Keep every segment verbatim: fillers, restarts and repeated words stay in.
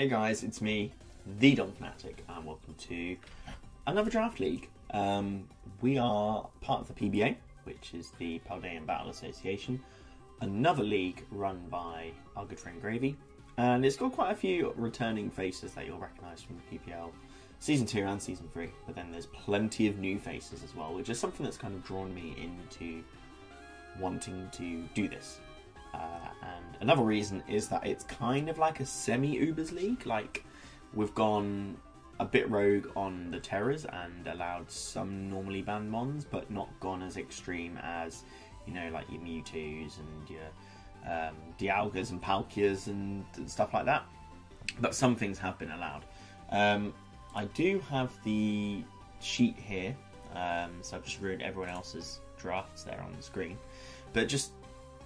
Hey guys, it's me, the Donphanatic, and welcome to another Draft League. Um, we are part of the P B A, which is the Paldean Battle Association, another league run by our good friend Gravy, and it's got quite a few returning faces that you'll recognise from the P P L Season two and Season three, but then there's plenty of new faces as well, which is something that's kind of drawn me into wanting to do this. Uh, and another reason is that it's kind of like a semi-Ubers league. Like, we've gone a bit rogue on the Terrors and allowed some normally banned mons, but not gone as extreme as, you know, like your Mewtwo's and your um, Dialgas and Palkias and stuff like that. But some things have been allowed. Um, I do have the sheet here, um, so I've just ruined everyone else's drafts there on the screen. But just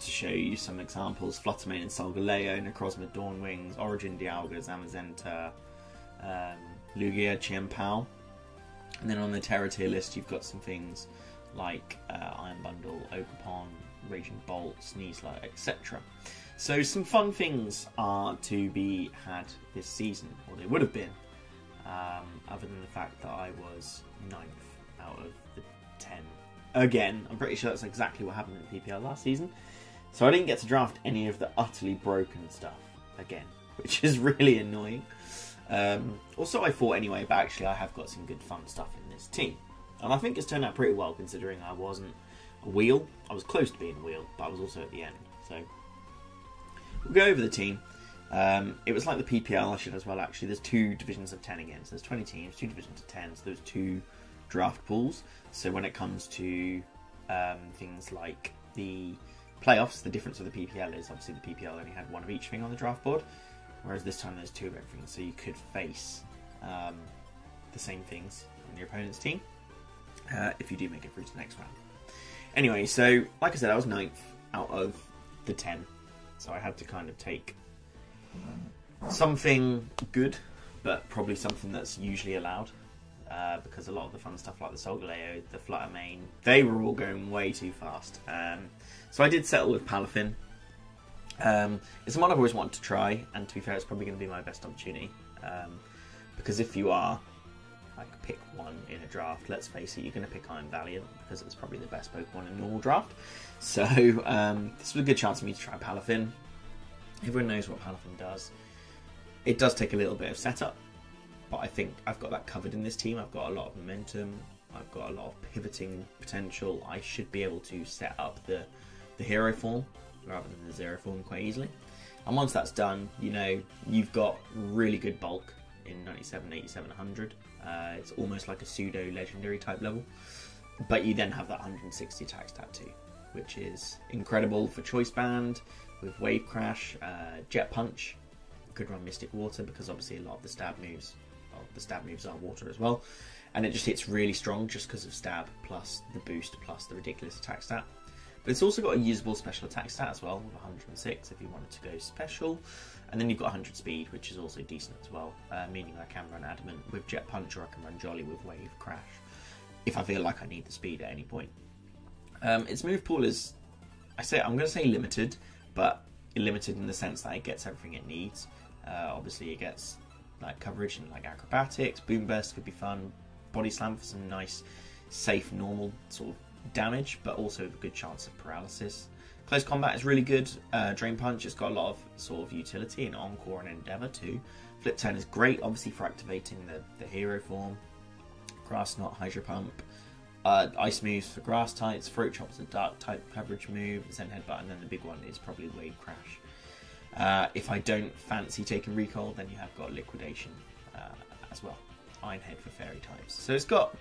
to show you some examples: Fluttermane and Solgaleo, Necrozma, Dawnwings, Origin, Dialga, Zamazenta, um, Lugia, Chienpao. And then on the Terra tier list, you've got some things like uh, Iron Bundle, Okapon, Raging Bolt, Sneasler, et cetera. So some fun things are to be had this season, or they would have been, um, other than the fact that I was ninth out of the ten. Again, I'm pretty sure that's exactly what happened in the P P L last season. So I didn't get to draft any of the utterly broken stuff again, which is really annoying. Um, also, I thought anyway, but actually I have got some good fun stuff in this team. And I think it's turned out pretty well, considering I wasn't a wheel. I was close to being a wheel, but I was also at the end. So we'll go over the team. Um, it was like the P P L, I should as well, actually. There's two divisions of ten again. So there's twenty teams, two divisions of ten. So there's two draft pools. So when it comes to um, things like the playoffs, the difference of the P P L is obviously the P P L only had one of each thing on the draft board, whereas this time there's two of everything, so you could face um, the same things on your opponent's team uh, if you do make it through to the next round. Anyway, so like I said, I was ninth out of the ten, so I had to kind of take something good, but probably something that's usually allowed, uh, because a lot of the fun stuff like the Solgaleo, the Fluttermane, they were all going way too fast. Um, So I did settle with Palafin. Um, it's one I've always wanted to try, and to be fair, it's probably going to be my best opportunity. Um, because if you are, like, pick one in a draft, let's face it, you're going to pick Iron Valiant, because it's probably the best Pokemon in a normal draft. So um, this was a good chance for me to try Palafin. Everyone knows what Palafin does. It does take a little bit of setup, but I think I've got that covered in this team. I've got a lot of momentum. I've got a lot of pivoting potential. I should be able to set up the... the hero form rather than the zero form quite easily, and once that's done, you know, you've got really good bulk in ninety-seven, eighty-seven, one hundred. Uh, it's almost like a pseudo legendary type level, but you then have that one hundred sixty attack stat too, which is incredible for choice band with wave crash, uh, jet punch. You could run mystic water because obviously a lot of the stab moves, well, the stab moves are water as well, and it just hits really strong just because of stab plus the boost plus the ridiculous attack stat. But it's also got a usable special attack stat as well, with one hundred six if you wanted to go special. And then you've got one hundred speed, which is also decent as well, uh, meaning I can run Adamant with Jet Punch, or I can run Jolly with Wave Crash, if I feel like I need the speed at any point. Um, its move pool is, I say, I'm going to say limited, but limited in the sense that it gets everything it needs. Uh, obviously it gets like coverage and like acrobatics, Boom Burst could be fun, Body Slam for some nice, safe, normal sort of damage, but also a good chance of paralysis. Close combat is really good. Uh, drain punch, it's got a lot of sort of utility, and encore and endeavour too. Flip turn is great, obviously, for activating the, the hero form. Grass knot, hydro pump, uh, ice moves for grass types. Throat chop is a dark type coverage move. Zen headbutt, and then the big one is probably wave crash. Uh, if I don't fancy taking recoil, then you have got liquidation uh, as well. Iron head for fairy types. So it's got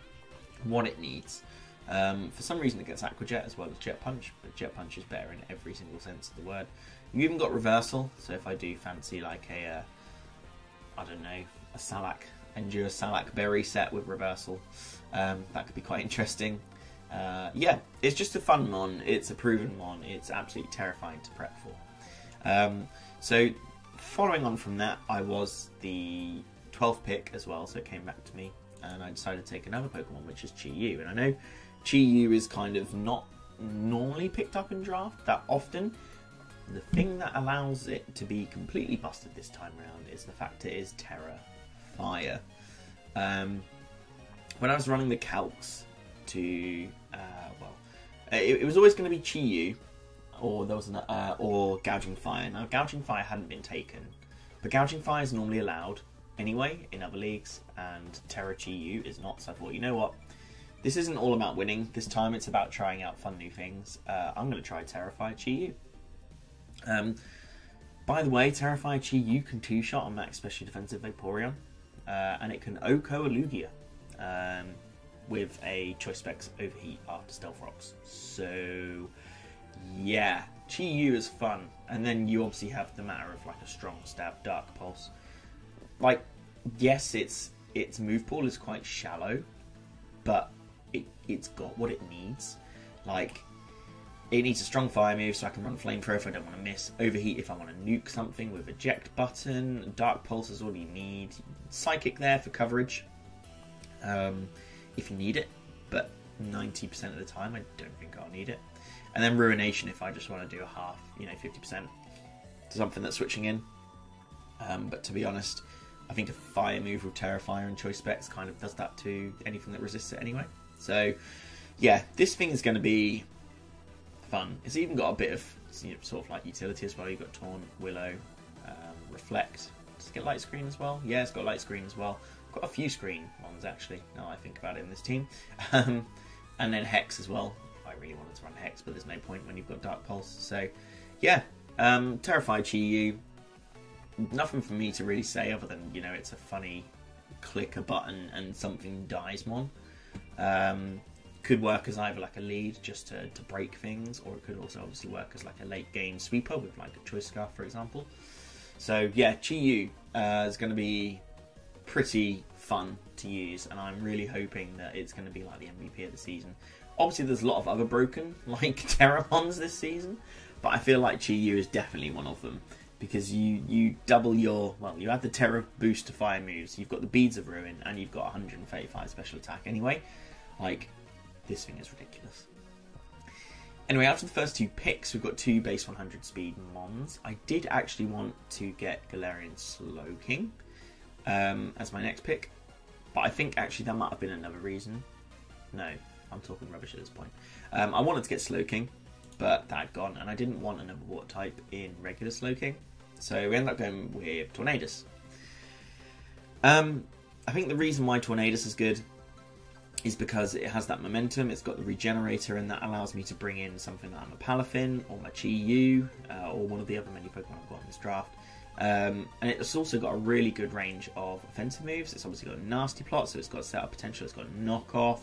what it needs. Um, for some reason it gets Aqua Jet as well as Jet Punch, but Jet Punch is better in every single sense of the word. You even got Reversal, so if I do fancy like a, uh, I don't know, a Salak, Endure Salak Berry set with Reversal, um, that could be quite interesting. Uh, yeah, it's just a fun mon, it's a proven mon, it's absolutely terrifying to prep for. Um, so following on from that, I was the twelfth pick as well, so it came back to me, and I decided to take another Pokemon, which is Chi-Yu, and I know Chi-Yu is kind of not normally picked up in draft that often, And the thing that allows it to be completely busted this time around is the fact it is Terra Fire. Um, when I was running the calcs to, uh, well, it, it was always going to be Chi-Yu, or there was an, uh, or Gouging Fire. Now, Gouging Fire hadn't been taken, but Gouging Fire is normally allowed anyway in other leagues, and Terra Chi-Yu is not. So I thought, you know what? This isn't all about winning this time. It's about trying out fun new things. Uh, I'm going to try Terrify Chi-Yu. Um, by the way, Terrify Chi-Yu can two-shot on max special defensive Vaporeon, uh, and it can Oko a Lugia um, with a Choice Specs Overheat after Stealth Rocks. So, yeah, Chi-Yu is fun. And then you obviously have the matter of like a strong stab, Dark Pulse. Like, yes, its its move pool is quite shallow, but It, it's got what it needs. Like, it needs a strong fire move so I can run Flamethrower if I don't want to miss, Overheat if I want to nuke something with Eject button, Dark Pulse is all you need, Psychic there for coverage um, if you need it, but ninety percent of the time I don't think I'll need it. And then Ruination if I just want to do a half, you know, fifty percent to something that's switching in. Um, but to be honest, I think a fire move with Terrifier and Choice Specs kind of does that to anything that resists it anyway. So, yeah, this thing is going to be fun. It's even got a bit of, you know, sort of like utility as well. You've got Taunt, Willow, um, Reflect. Does it get Light Screen as well? Yeah, it's got Light Screen as well. Got a few screen ones, actually, now I think about it in this team. Um, and then Hex as well. I really wanted to run Hex, but there's no point when you've got Dark Pulse. So, yeah, um, Terrified Chi-Yu. Nothing for me to really say other than, you know, it's a funny click a button and something dies one. Um, could work as either like a lead just to, to break things, or it could also obviously work as like a late game sweeper with like a Choice Scarf, for example. So yeah, Chi-Yu uh, is going to be pretty fun to use, and I'm really hoping that it's going to be like the M V P of the season. Obviously there's a lot of other broken like Terramons this season, but I feel like Chi-Yu is definitely one of them, because you, you double your, well, you add the Terra boost to fire moves, you've got the Beads of Ruin, and you've got one hundred thirty-five special attack anyway. Like, this thing is ridiculous. Anyway, after the first two picks, we've got two base one hundred speed mons. I did actually want to get Galarian Slowking um, as my next pick, but I think actually that might have been another reason. No, I'm talking rubbish at this point. Um, I wanted to get Slowking, but that had gone, and I didn't want another water type in regular Slowking, so we ended up going with Tornadus. Um, I think the reason why Tornadus is good is because it has that momentum, it's got the regenerator, and that allows me to bring in something like my Palafin, or my Chi-Yu, uh, or one of the other many Pokemon I've got in this draft. Um, and it's also got a really good range of offensive moves. It's obviously got a nasty plot, so it's got setup potential, it's got knockoff,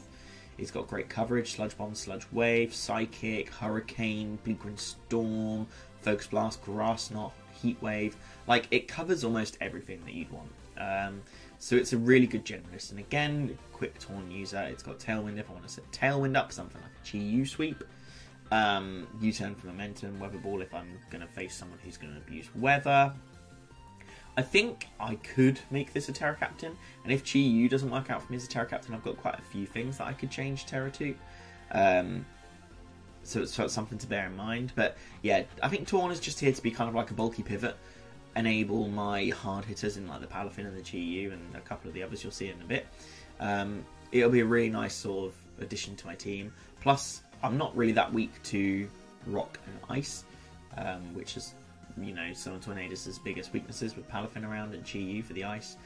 it's got great coverage, Sludge Bomb, Sludge Wave, Psychic, Hurricane, Blue-Green Storm, Focus Blast, Grass Knot, Heat Wave. Like, it covers almost everything that you'd want. Um, so it's a really good generalist. And again, quick Taunt user. It's got Tailwind if I want to set Tailwind up, something like a Chi-Yu sweep. Um, U-turn for momentum, Weather Ball if I'm going to face someone who's going to abuse weather. I think I could make this a Terra Captain, and if Chi-Yu doesn't work out for me as a Terra Captain, I've got quite a few things that I could change Terra to. Um, so, so it's something to bear in mind. But yeah, I think Torn is just here to be kind of like a bulky pivot. Enable my hard hitters in like the Palafin and the Chi-Yu and a couple of the others you'll see in a bit. Um, it'll be a really nice sort of addition to my team. Plus, I'm not really that weak to Rock and Ice, um, which is, you know, some of Tornadus' biggest weaknesses with Palafin around and Chi-Yu for the ice.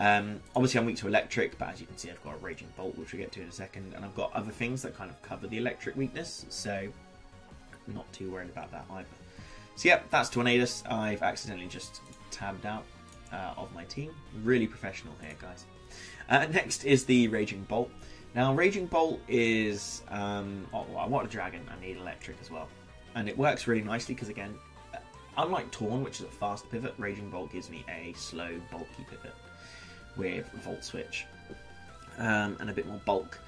Um, obviously I'm weak to electric, but as you can see I've got a Raging Bolt, which we'll get to in a second, and I've got other things that kind of cover the electric weakness, so not too worried about that either. So yeah, that's Tornadus. I've accidentally just tabbed out uh, of my team. Really professional here, guys. Uh, next is the Raging Bolt. Now Raging Bolt is, um, oh, I want a dragon, I need electric as well. And it works really nicely because again, unlike Torn, which is a fast pivot, Raging Bolt gives me a slow, bulky pivot with Volt Switch um, and a bit more bulk.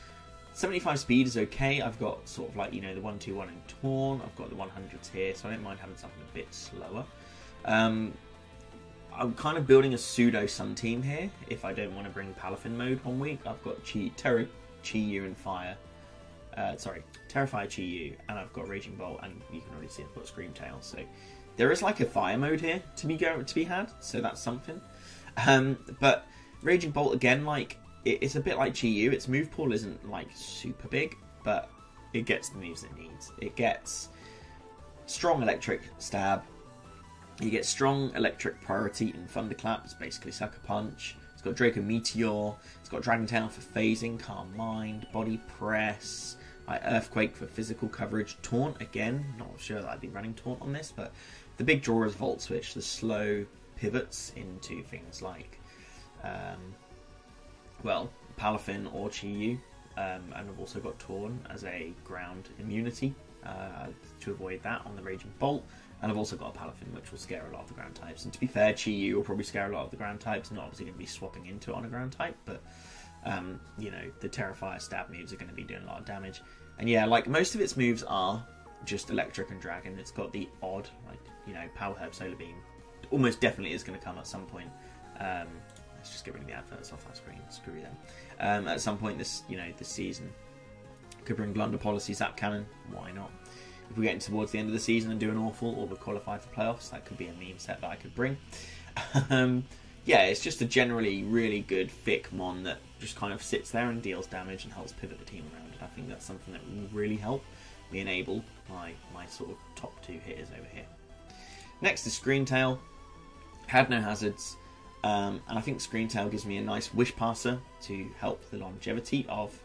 seventy-five speed is okay. I've got sort of like, you know, the one two one in Torn. I've got the one hundreds here, so I don't mind having something a bit slower. Um, I'm kind of building a pseudo Sun team here. If I don't want to bring Palafin mode one week, I've got Chi, Terra, Chi-Yu and Fire. Uh, sorry, Terrify Chi-Yu, and I've got Raging Bolt, and you can already see I've got Screamtail, so There is like a fire mode here to be go to be had, so that's something. Um, but Raging Bolt again, like it, it's a bit like Chi-Yu. Its move pool isn't like super big, but it gets the moves it needs. It gets strong electric stab. You get strong electric priority and thunderclap. It's basically sucker punch. It's got Draco Meteor. It's got Dragon Tail for phasing, calm mind, body press. Like Earthquake for physical coverage, Taunt again, not sure that I'd be running Taunt on this, but the big draw is Volt Switch, the slow pivots into things like, um, well, Palafin or Chi-Yu, um, and I've also got Torn as a ground immunity uh, to avoid that on the Raging Bolt, and I've also got a Palafin which will scare a lot of the ground types, and to be fair, Chi-Yu will probably scare a lot of the ground types, not obviously going to be swapping into it on a ground type, but um, you know, the Terrifier stab moves are going to be doing a lot of damage. And yeah, like most of its moves are just electric and dragon. It's got the odd, like, you know, Power Herb, Solar Beam. Almost definitely is going to come at some point. Um, let's just get rid of the adverts off that screen. Screw them. Um, at some point this, you know, this season. Could bring Blunder Policy, Zap Cannon. Why not? If we're getting towards the end of the season and doing awful, or we're qualified for playoffs, that could be a meme set that I could bring. um, yeah, it's just a generally really good, thick mon that just kind of sits there and deals damage and helps pivot the team around. And I think that's something that will really help me enable my, my sort of top two hitters over here. Next is Screamtail. Had no hazards. Um, and I think Screamtail gives me a nice Wish Passer to help the longevity of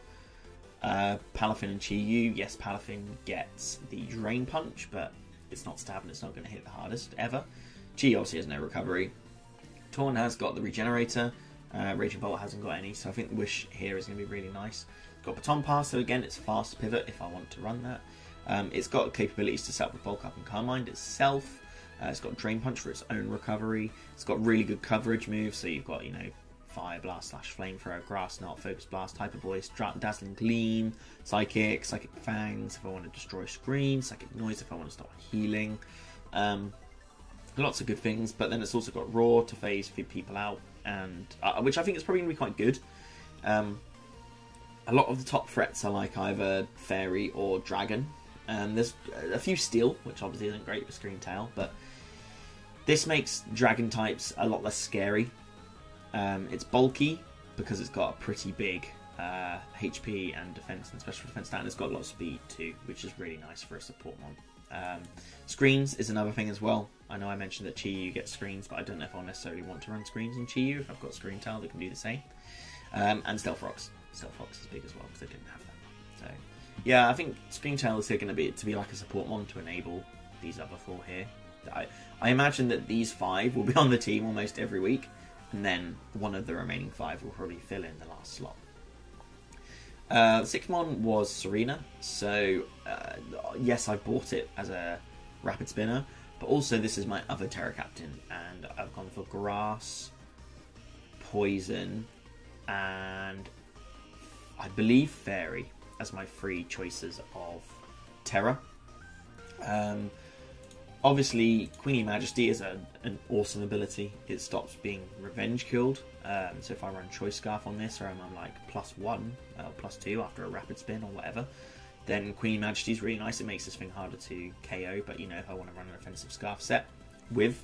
uh, Palafin and Chi-Yu. Yes, Palafin gets the Drain Punch, but it's not stabbing. It's not going to hit the hardest ever. Chi-Yu obviously has no recovery. Torn has got the Regenerator. Uh, Raging Bolt hasn't got any, so I think the Wish here is going to be really nice. Got Baton Pass, so again, it's fast pivot if I want to run that. Um, it's got capabilities to set up with Bulk Up and Carmind itself. Uh, it's got Drain Punch for its own recovery. It's got really good coverage moves, so you've got, you know, Fire Blast slash Flamethrower, Grass Knot, Focus Blast, Hyper Voice, Dazzling Gleam, Psychic, Psychic Fangs if I want to destroy Screen, Psychic Noise if I want to start healing. Um, lots of good things, but then it's also got Roar to phase people out, and uh, which I think is probably going to be quite good. Um, a lot of the top threats are like either Fairy or Dragon. Um, there's a few Steel, which obviously isn't great for Screamtail, but this makes Dragon types a lot less scary. Um, it's bulky because it's got a pretty big uh, H P and defense and special defense stat, and it's got a lot of speed too, which is really nice for a support mon. Um, screens is another thing as well. I know I mentioned that Chi-Yu gets screens, but I don't know if I'll necessarily want to run screens in Chi-Yu if I've got Screamtail that can do the same. Um, and Stealth Rocks. Stealth Rocks is big as well because I didn't have that. So, yeah, I think Screamtail is here going to be to be like a support mon to enable these other four here. I, I imagine that these five will be on the team almost every week, and then one of the remaining five will probably fill in the last slot. Uh, the sixth mon was Serena, so uh, yes, I bought it as a Rapid Spinner, but also this is my other Terra Captain, and I've gone for Grass, Poison, and I believe Fairy as my three choices of Terra. Um, obviously, Queenie Majesty is a, an awesome ability. It stops being revenge killed. Um, so if I run Choice Scarf on this, or I'm, I'm like plus one, uh, plus two after a Rapid Spin or whatever, then Queen Majesty is really nice. It makes this thing harder to K O, but you know, if I want to run an offensive Scarf set with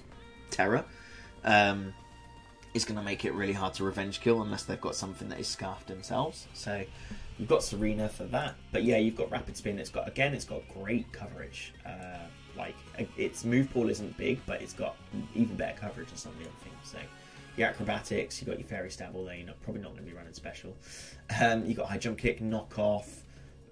Terra, um, it's going to make it really hard to revenge kill unless they've got something that is Scarfed themselves. So you've got Serena for that, but yeah, you've got Rapid Spin. It's got, again, it's got great coverage. Uh, like its move pool isn't big, but it's got even better coverage than some of the other things. So your acrobatics, you've got your Fairy Stab, although you're not, probably not going to be running special. Um, you've got High Jump Kick, Knock Off,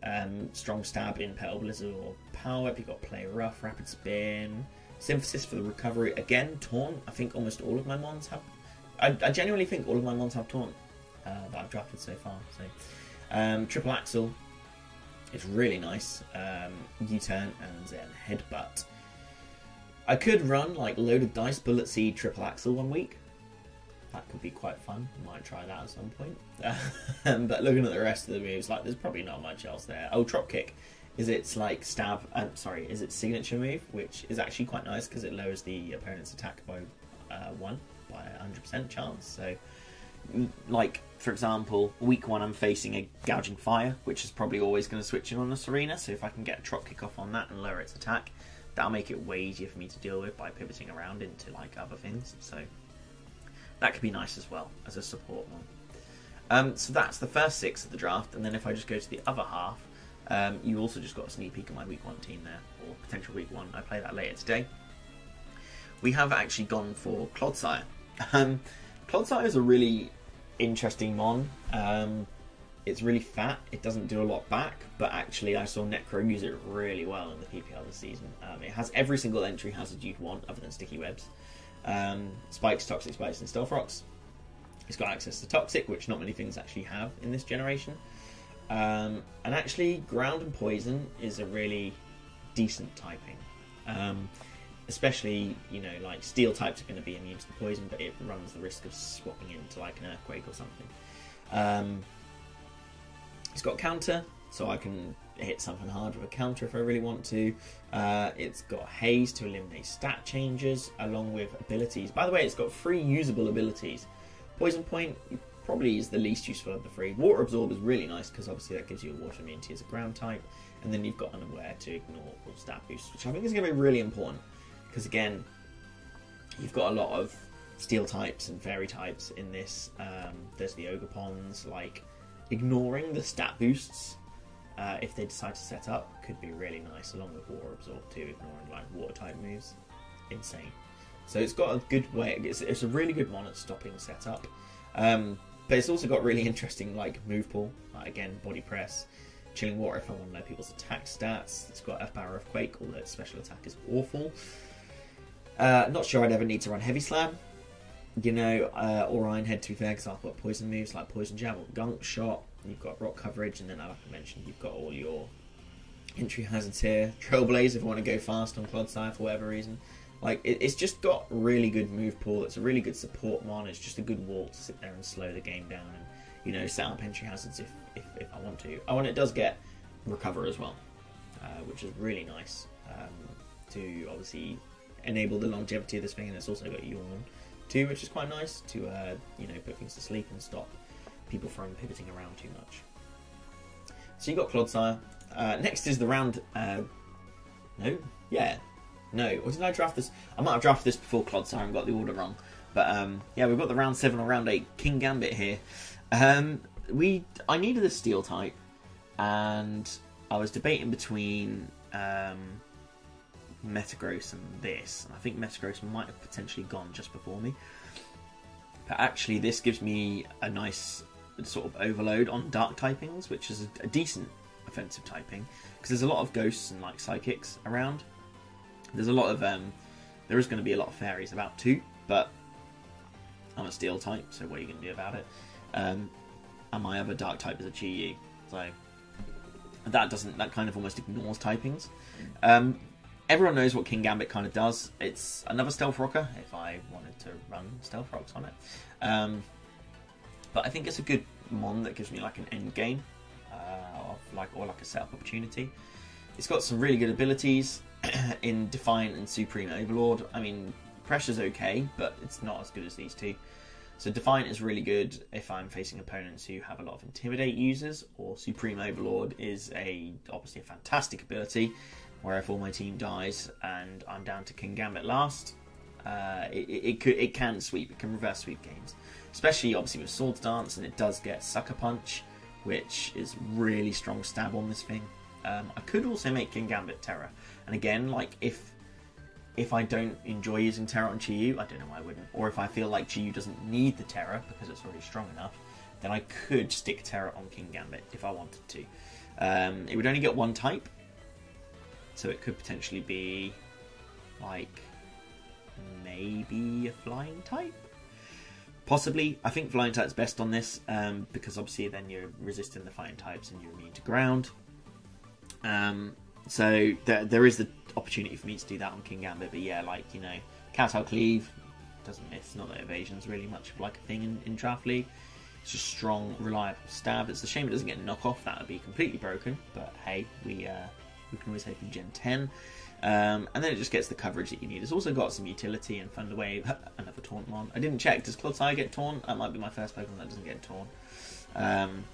um, Strong Stab, Impel Blizzard or Power Whip. You've got Play Rough, Rapid Spin, Synthesis for the recovery. Again, Taunt. I think almost all of my mons have... I, I genuinely think all of my mons have Taunt uh, that I've drafted so far. So um, Triple Axel. It's really nice. Um, U-Turn and then Headbutt. I could run like Loaded Dice, Bullet Seed, Triple Axel one week. That could be quite fun. Might try that at some point. Um, but looking at the rest of the moves, like there's probably not much else there. Oh, Drop Kick is its like stab. Um, sorry, is its signature move, which is actually quite nice because it lowers the opponent's attack by uh, one, by a hundred percent chance. So, like for example, week one I'm facing a Gouging Fire, which is probably always going to switch in on the Serena. So if I can get a Drop Kick off on that and lower its attack, that'll make it way easier for me to deal with by pivoting around into like other things. So that could be nice as well as a support one. Um, so that's the first six of the draft, and then if I just go to the other half, um, you also just got a sneak peek at my week one team there, or potential week one. I play that later today. We have actually gone for Clodsire. Um, Clodsire is a really interesting mon. Um, it's really fat, it doesn't do a lot back, but actually I saw Necro use it really well in the P P L this season. Um, it has every single entry hazard you'd want other than sticky webs. Um, spikes, toxic spikes, and stealth rocks. It's got access to Toxic, which not many things actually have in this generation. Um, and actually, Ground and Poison is a really decent typing. Um, especially, you know, like Steel types are going to be immune to the Poison, but it runs the risk of swapping into like an Earthquake or something. Um, it's got Counter, so I can hit something hard with a counter if I really want to. Uh, it's got Haze to eliminate stat changes, along with abilities. By the way, it's got three usable abilities. Poison Point probably is the least useful of the three. Water Absorb is really nice because obviously that gives you a water immunity as a ground type. And then you've got Unaware to ignore all stat boosts, which I think is going to be really important. Because again, you've got a lot of steel types and fairy types in this. Um, there's the Ogre Ponds. Like, ignoring the stat boosts, uh, if they decide to set up, could be really nice. Along with Water Absorb too, ignoring like water type moves. Insane. So it's got a good way, it's, it's a really good mon at stopping setup. Um, but it's also got really interesting like move pool, like, again, body press, chilling water if I want to know people's attack stats. It's got Earth Power Earthquake, although its special attack is awful. Uh, not sure I'd ever need to run Heavy Slam, you know, uh, or Iron Head to be fair, because I've got poison moves like Poison Jab or Gunk Shot. You've got Rock Coverage, and then like I mentioned, you've got all your entry hazards here. Trailblaze if I want to go fast on Clodsire for whatever reason. Like, it's just got really good move pool, it's a really good support mon, it's just a good wall to sit there and slow the game down and, you know, set up entry hazards if, if, if I want to. Oh, and it does get recover as well, uh, which is really nice um, to obviously enable the longevity of this thing, and it's also got yawn too, which is quite nice to, uh, you know, put things to sleep and stop people from pivoting around too much. So you got Clodsire. Uh, next is the round, uh, no, yeah. No, or did I draft this? I might have drafted this before Clodsire and got the order wrong. But um, yeah, we've got the round seven or round eight Kingambit here. Um, we I needed a steel type, and I was debating between um, Metagross and this. And I think Metagross might have potentially gone just before me. But actually, this gives me a nice sort of overload on dark typings, which is a decent offensive typing because there's a lot of ghosts and like psychics around. There's a lot of, um, there is going to be a lot of fairies about too, but I'm a steel type, so what are you going to do about it? Um, and my other dark type is a Chi-Yu, so that doesn't, that kind of almost ignores typings. Um, everyone knows what Kingambit kind of does. It's another Stealth Rocker, if I wanted to run Stealth Rocks on it. Um, but I think it's a good mon that gives me like an end game, uh, of like, or like a setup opportunity. It's got some really good abilities. In Defiant and Supreme Overlord, I mean, Pressure's okay, but it's not as good as these two. So Defiant is really good if I'm facing opponents who have a lot of Intimidate users, or Supreme Overlord is a obviously a fantastic ability, where if all my team dies and I'm down to Kingambit last, uh, it, it, it, could, it can sweep, it can reverse sweep games. Especially, obviously, with Swords Dance, and it does get Sucker Punch, which is really strong stab on this thing. Um, I could also make Kingambit Terra, and again, like if if I don't enjoy using Terra on Chi-Yu, I don't know why I wouldn't. Or if I feel like Chi-Yu doesn't need the Terra because it's already strong enough, then I could stick Terra on Kingambit if I wanted to. Um, it would only get one type, so it could potentially be like maybe a flying type. Possibly. I think flying type's best on this um, because obviously then you're resisting the fighting types and you're immune to ground. Um, so there, there is the opportunity for me to do that on Kingambit, but yeah, like, you know, Kowtow Cleave doesn't miss. Not that evasion's really much of like a thing in, in Draft League. It's just strong, reliable stab. It's a shame it doesn't get knock off. That would be completely broken, but hey, we uh, we can always hope in Gen ten. Um, and then it just gets the coverage that you need. It's also got some utility and Thunder Wave, another taunt mon. I didn't check. Does Clodsire get torn? That might be my first Pokemon that doesn't get torn. Um,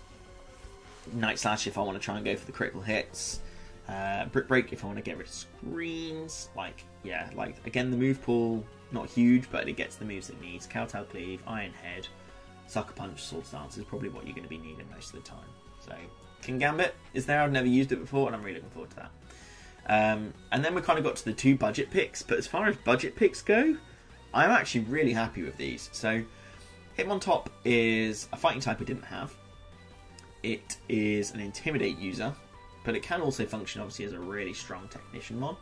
Night Slash if I want to try and go for the critical hits. Uh, Brick Break if I want to get rid of screens. Like, yeah, like, again, the move pool, not huge, but it gets the moves it needs. Cowtail Cleave, Iron Head, Sucker Punch, Sword Stance is probably what you're going to be needing most of the time. So, Kingambit is there. I've never used it before, and I'm really looking forward to that. Um, and then we kind of got to the two budget picks, but as far as budget picks go, I'm actually really happy with these. So, Hitmontop is a fighting type I didn't have. It is an Intimidate user, but it can also function, obviously, as a really strong Technician mod.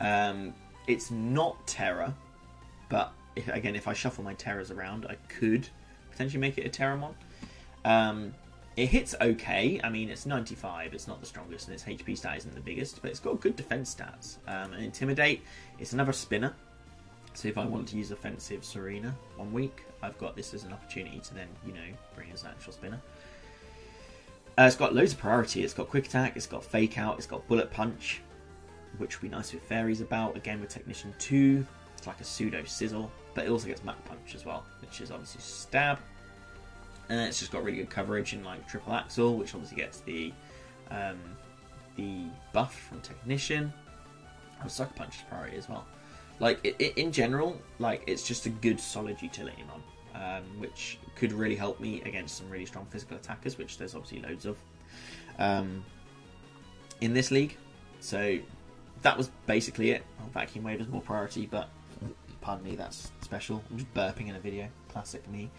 Um, it's not Terra, but if, again, if I shuffle my Terras around, I could potentially make it a Terra mod. Um, It hits okay. I mean, it's ninety-five, it's not the strongest, and its H P stat isn't the biggest, but it's got good defense stats. Um, and Intimidate, it's another spinner. So if I want to use offensive Serena one week, I've got this as an opportunity to then, you know, bring as an actual spinner. Uh, it's got loads of priority. It's got Quick Attack, it's got Fake Out, it's got Bullet Punch, which would be nice with Fairies about. Again, with Technician two, it's like a pseudo Sizzle, but it also gets Mach Punch as well, which is obviously Stab. And it's just got really good coverage in like Triple Axel, which obviously gets the um, the buff from Technician. Oh, Sucker Punch is priority as well. Like it, it, in general, like it's just a good solid utility mod, um, which could really help me against some really strong physical attackers, which there's obviously loads of um, in this league. So that was basically it. Oh, Vacuum Wave is more priority, but pardon me, that's special. I'm just burping in a video. Classic me.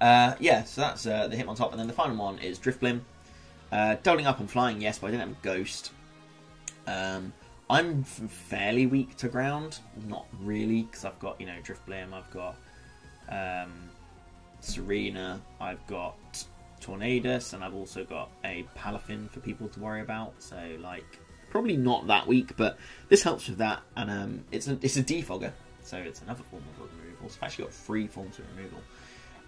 Uh, yeah, so that's uh, the Hitmontop. And then the final one is Drifblim. Uh, doubling up and flying, yes, but I didn't have a Ghost. Um, I'm fairly weak to ground. Not really, because I've got, you know, Drifblim, I've got um, Serena, I've got Tornadus, and I've also got a Palafin for people to worry about. So, like, probably not that weak, but this helps with that. And um, it's, a, it's a defogger, so it's another form of removal. So I've actually got three forms of removal.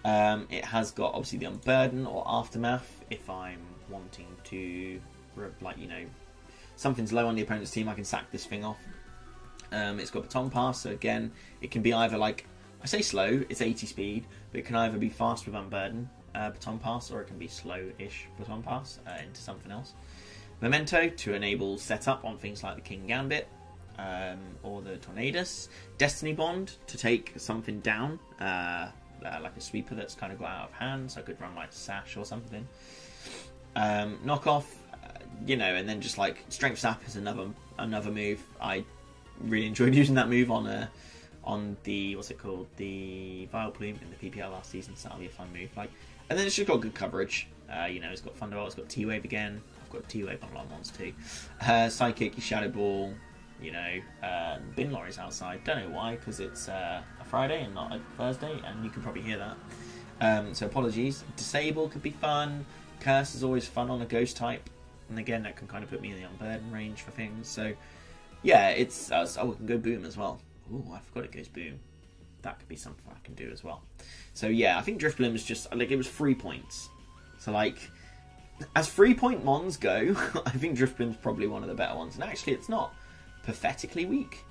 Um, it has got obviously the Unburden or Aftermath. If I'm wanting to, like, you know, something's low on the opponent's team, I can sack this thing off. Um, it's got Baton Pass, so again, it can be either like, I say slow, it's eighty speed, but it can either be fast with Unburden uh, Baton Pass, or it can be slow-ish Baton Pass uh, into something else. Memento to enable setup on things like the Kingambit. Um, or the Tornadus. Destiny Bond to take something down, uh, uh, like a sweeper that's kind of got out of hand, so I could run like Sash or something. Um, knock off, uh, you know, and then just like Strength Sap is another another move. I really enjoyed using that move on a, on the what's it called, the Vileplume in the P P L last season. So that'll be a fun move. Like, and then it's just got good coverage. Uh, you know, it's got Thunderbolt, it's got T-Wave again. I've got T-Wave on a lot of mons too. Uh, Psychic, Shadow Ball. You know, uh, bin lorries outside. Don't know why, because it's uh, a Friday and not a Thursday, and you can probably hear that. Um, so apologies. Disable could be fun. Curse is always fun on a Ghost type, and again that can kind of put me in the Unburden range for things. So yeah, it's uh, oh, we can go Boom as well. Oh, I forgot it goes Boom. That could be something I can do as well. So yeah, I think Drifblim is just like, it was three points. So like, as three point mons go, I think Drifblim's probably one of the better ones. And actually, it's not pathetically weak,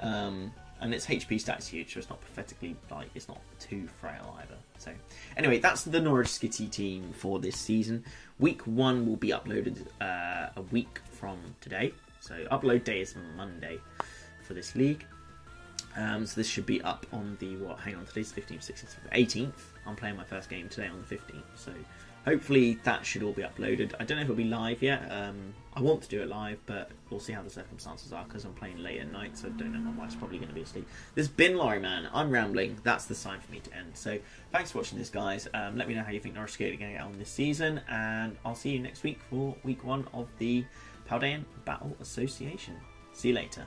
um, and its H P stat is huge, so it's not pathetically, like, it's not too frail either. So anyway, that's the Norwich Skitty team for this season. Week one will be uploaded uh, a week from today, so upload day is Monday for this league. Um, so this should be up on the, what, hang on, today's fifteenth, sixteenth, eighteenth. I'm playing my first game today on the fifteenth, so hopefully that should all be uploaded. I don't know if it'll be live yet. Um, I want to do it live, but we'll see how the circumstances are, because I'm playing late at night, so I don't know, my wife's probably going to be asleep. This bin lorry, man, I'm rambling. That's the sign for me to end. So thanks for watching this, guys. Um, let me know how you think Norwich Skitty are going to get on this season, and I'll see you next week for week one of the Paldean Battle Association. See you later.